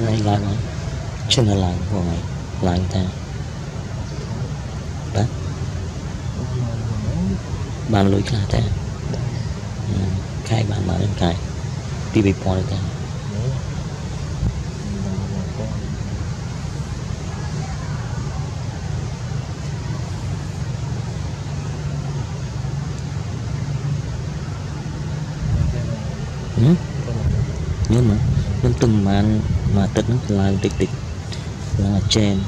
này làng trên là làng của mày, làng ta đó bàn lối là ta khai bàn mở lên cái tivi po lên ta nhưng mà những từng màn mà tật nó là tịch tịch là chèn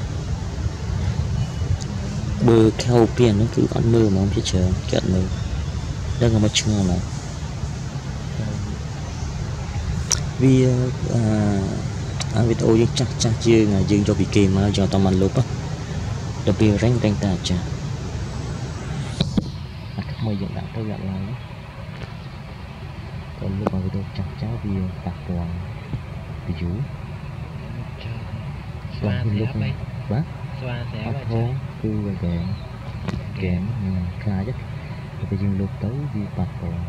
bơ kheo biển nó cứ ăn mưa mà không biết chờ chuyện mưa đang là một trường này vì vì tôi chắc chưa là dừng cho bị kì mà cho tao màn lốp á đặc biệt ranh ta chả các mày dựng đạo tôi gặp lại đó. Còn lúc mà tôi chặt cháu vì tạc toàn vì chú xoa lúc bác bác hôn cư và kẹm kẹm khá chắc bây giờ lúc tới vì tạc toàn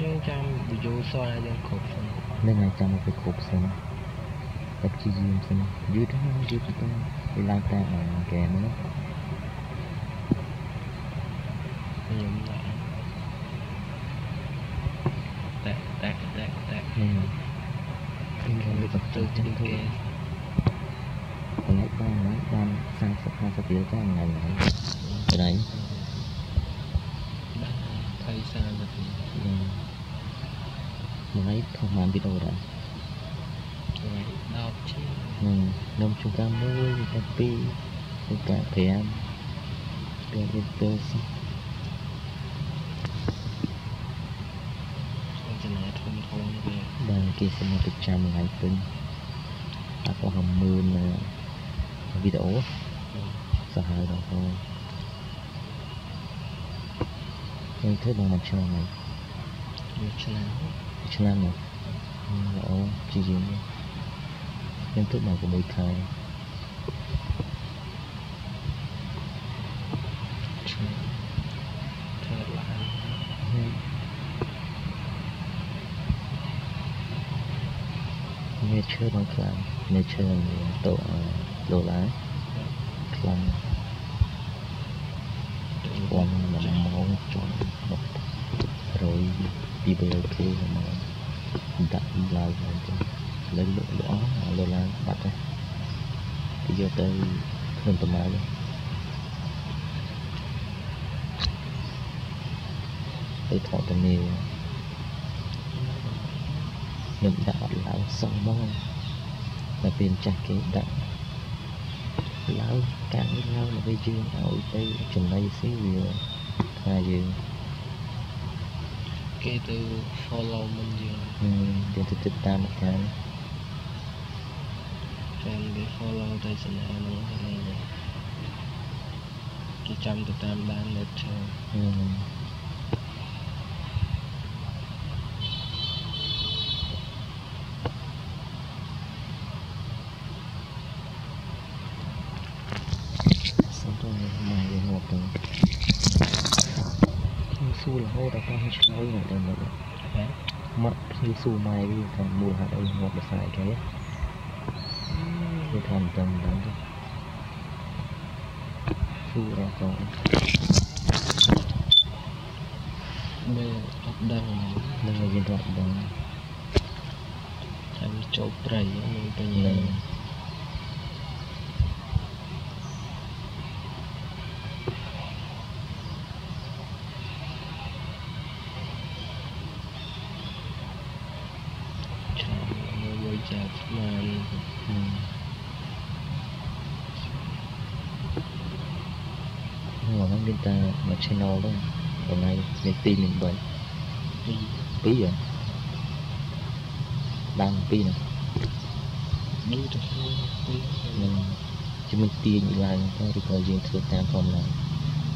nhưng chăm vì chú xoa dân khộp xong nên là chăm phải khộp xong tập chi dìm xong dưới đó dưới tôi đi lai ta ở kẹm nữa từ trên kia ngày ba năm sang sắp hai sắp tới cái ngày này cái đấy thay sang rồi thì ngày không làm video rồi đâu chứ năm chúng ta mới happy tất cả thì em đang kia xem một trăm ngày tin đã có hầm mưa video sợ hãi rồi thôi em thấy bằng mặt trời này chân này đó chỉ riêng em thức màu của bầy khai nature bằng clan nature tổ đồ lá clan còn là máu chọn bọc rồi đi về kia mà đặt lại lấy lượng đó đồ lá bắt ra bây giờ tới gần tầm mái luôn để thọ tầm nhiều nhưng đã lão sông bó là tiền trả kế đặng lão càng lao là bây giờ ở đây chuẩn đây xí vừa hai giờ kê từ follow mình giờ tiền từ từ ta một cái em để follow tay xin em muốn cái này cái trăm từ tam ban lệch rồi mất khi xù mai đi còn mua hạt ơi ngọt được xài cái thì còn tầm đắng thôi xù ra còn bây giờ tóc đang là viên đoạn bằng em chỗ trầy mình bây giờ ta mà channel đó hôm nay mình tìm mình vậy tí rồi đang tí nè chứ mình tìm lại thôi thì có gì thường ta còn là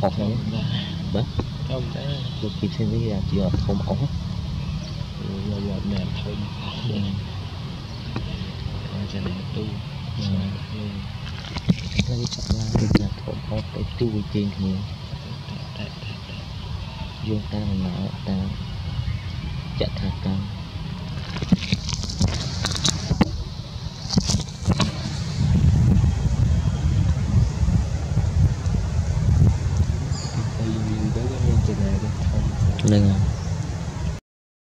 học không bác không đã được kịp xem với là chỉ là không ống là mẹ thôi cho nên tu cái chặt ra thì là thổi khó cái tiêu trên thì dương ta mà nó ta chặt thả ta Đúng rồi.